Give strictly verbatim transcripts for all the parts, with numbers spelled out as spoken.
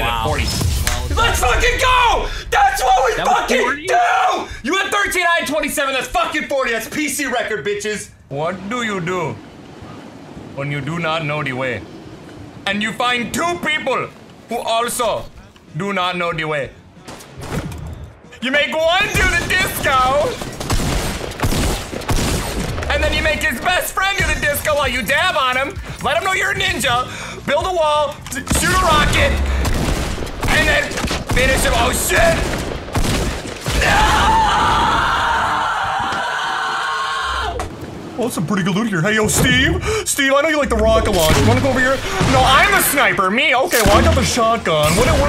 did wow. it. forty. Well, let's fucking go! That's what we that fucking do! You had thirteen, I had twenty-seven. That's fucking forty. That's P C record, bitches. What do you do when you do not know the way? And you find two people who also do not know the way. You make one do the disco, and then you make his best friend do the disco while you dab on him, let him know you're a ninja, build a wall, shoot a rocket, and then finish him. Oh shit! No! Well, that's some pretty good loot here. Hey, yo, Steve! Steve, I know you like the rocket launch. You wanna go over here? No, I'm a sniper. Me? Okay, well, I got the shotgun. What do we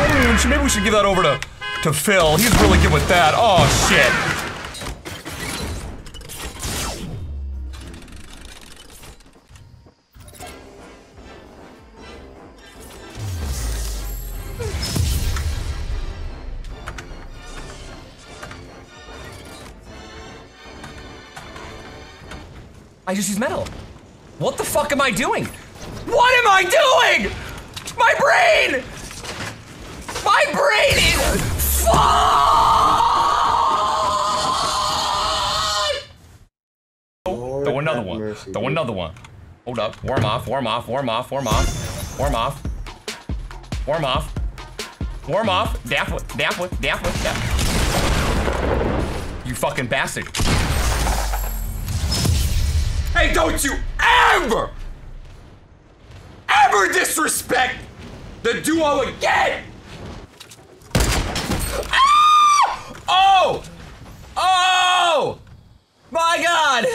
Maybe we should give that over to... to Phil. He's really good with that. Oh, shit. I just use metal. What the fuck am I doing? What am I doing? My brain! My brain is... Lord, throw another one. Mercy, throw dude. another one. Hold up. Warm off. Warm off. Warm off. Warm off. Warm off. Warm off. Warm off. Dap with. Dap with. Dap with. Dap. You fucking bastard. Hey, don't you ever, ever disrespect the duo again! Oh! Oh! My God!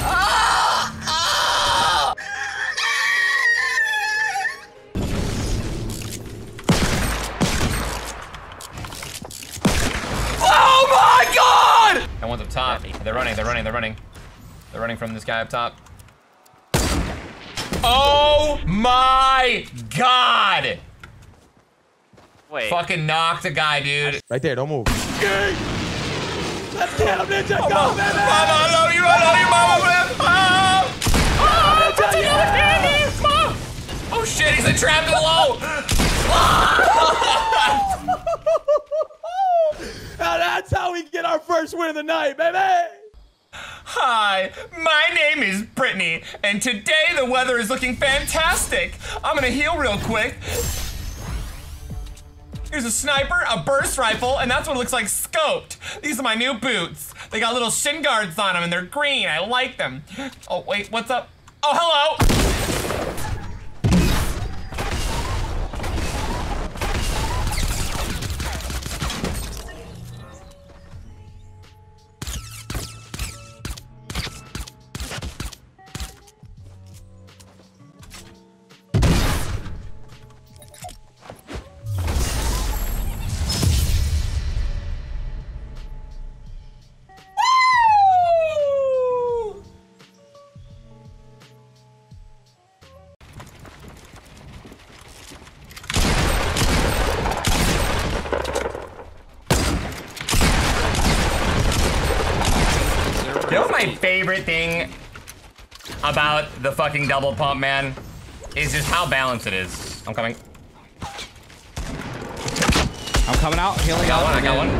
Ah! Ah! Oh my God! That one's up top. They're running. They're running. They're running. They're running from this guy up top. Oh my God! Wait. Fucking knocked a guy, dude. Right there, don't move. Okay. Let's get him, ninja. Go, mama, baby. Mama, I love you. I love you, mama. Oh, oh that's another candy. Mom. Oh, shit, he's a trap in the low. Now that's how we get our first win of the night, baby. Hi, my name is Brittany, and today the weather is looking fantastic. I'm going to heal real quick. Here's a sniper, a burst rifle, and that's what it looks like scoped. These are my new boots. They got little shin guards on them, and they're green. I like them. Oh, wait, what's up? Oh, hello. My favorite thing about the fucking double pump, man, is just how balanced it is. I'm coming. I'm coming out, healing out. I got one, I got one.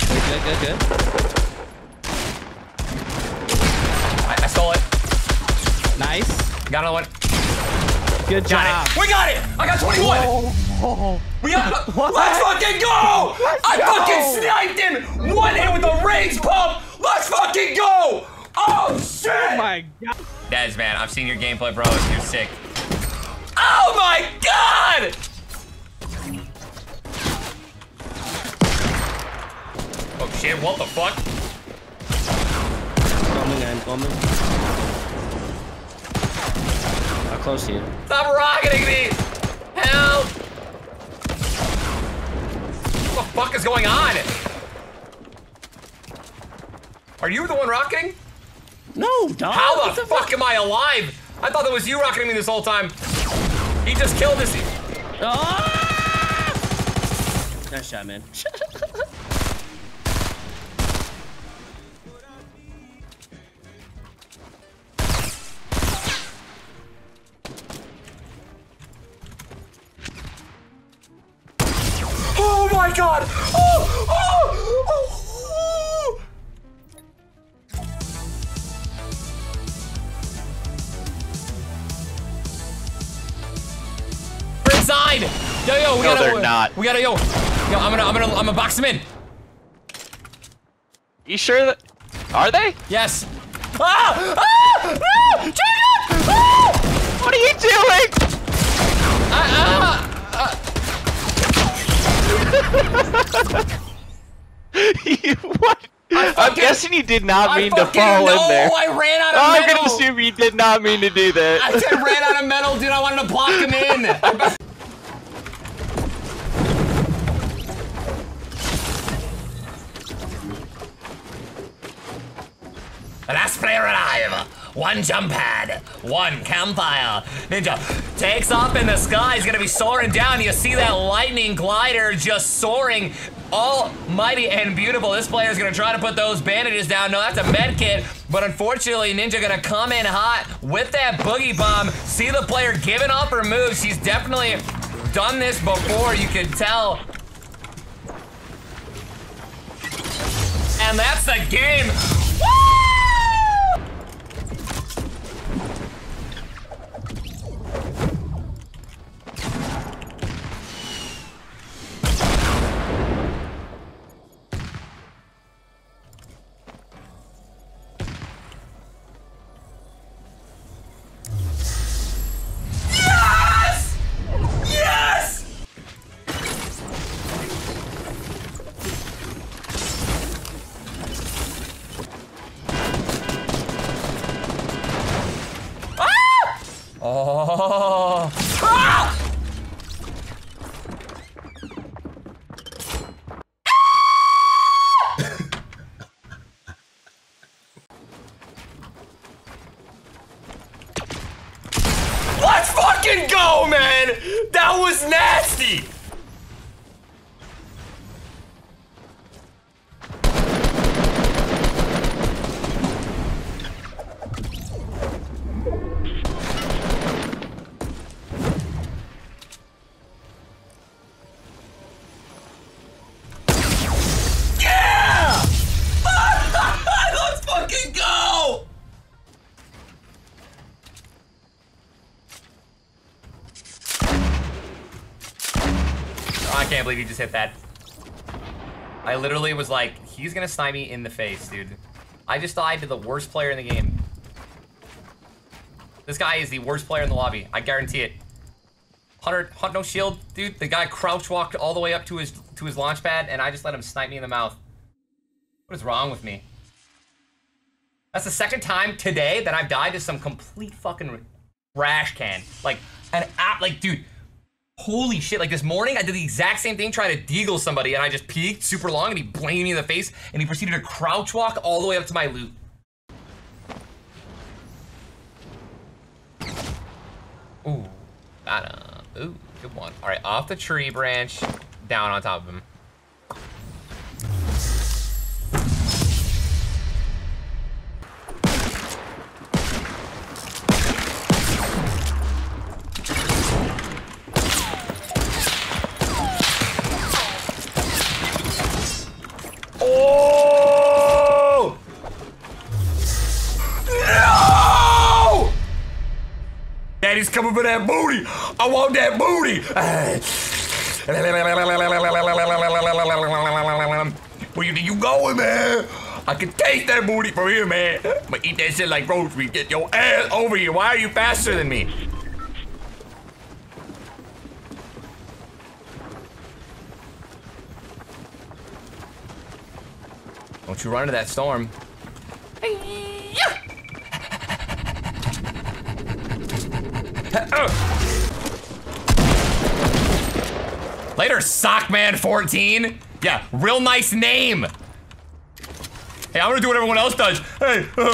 Good, good, good, good. I, I stole it. Nice. Got another one. Good job. We got it! I got twenty-one! Oh. We got, let's fucking go! Let's I go. fucking sniped him! One hit with a rage pump! Let's fucking go! Oh shit! Oh my God! Dez, man, I've seen your gameplay, bro. You're sick. Oh my God! Oh shit! What the fuck? Coming, I'm coming. How close are you? Stop rocketing me! Help! What the fuck is going on? Are you the one rocketing? No, dog. How the, the fuck, fuck am I alive? I thought that was you rocketing me this whole time. He just killed us. Ah! Nice shot, man. God! Oh! Oh! Oh! They're inside! Yo, yo, we no, gotta- they're not. We gotta, yo! Yo, I'm gonna, I'm gonna, I'm gonna box them in. You sure that- Are they? Yes. Ah! Ah! Ah! Jacob! Ah! What are you doing? Ah! Ah! You, what? Fucking, I'm guessing you did not mean to fall know. in there. I ran out of oh, metal. I'm gonna assume you did not mean to do that. I said ran out of metal, dude. I wanted to block him in. Last player alive. One jump pad, one campfire. Ninja takes off in the sky. He's gonna be soaring down. You see that lightning glider just soaring. Almighty and beautiful. This player is gonna try to put those bandages down. No, that's a med kit. But unfortunately, Ninja gonna come in hot with that boogie bomb. See the player giving off her moves. She's definitely done this before. You can tell. And that's the game. Woo! Oh! Ah! Ah! Let's fucking go, man! That was nasty! I can't believe you just hit that. I literally was like, he's gonna snipe me in the face, dude. I just died to the worst player in the game. This guy is the worst player in the lobby. I guarantee it. one hundred, one hundred no shield, dude. The guy crouch walked all the way up to his to his launch pad, and I just let him snipe me in the mouth. What is wrong with me? That's the second time today that I've died to some complete fucking trash can. Like an app, like dude. Holy shit, like this morning I did the exact same thing trying to deagle somebody and I just peeked super long and he blamed me in the face and he proceeded to crouch walk all the way up to my loot. Ooh, got him. Ooh, good one. All right, off the tree branch, down on top of him. Daddy's coming for that booty. I want that booty. Where you, you going, man? I can taste that booty from here, man. I'm gonna eat that shit like rosemary. Get your ass over here. Why are you faster than me? Don't you run into that storm. Later, Sockman fourteen. Yeah, real nice name. Hey, I'm gonna do what everyone else does. Hey. Uh.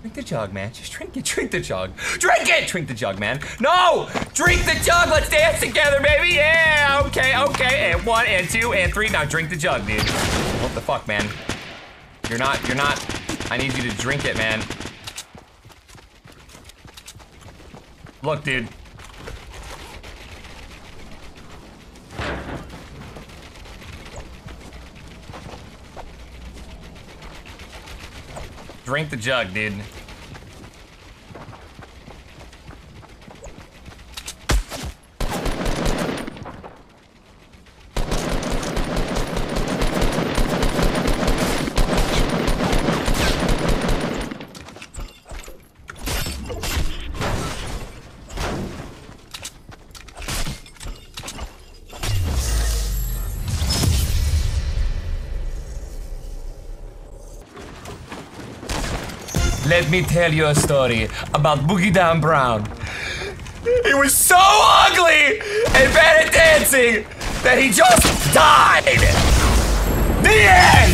Drink the jug, man. Just drink it. Drink the jug. Drink it. Drink the jug, man. No, drink the jug. Let's dance together, baby. Yeah. Okay. Okay. And one, and two, and three. Now drink the jug, dude. What the fuck, man? You're not, you're not, I need you to drink it, man. Look, dude. Drink the jug, dude. Let me tell you a story about Boogie Down Brown. He was so ugly and bad at dancing that he just died. The end!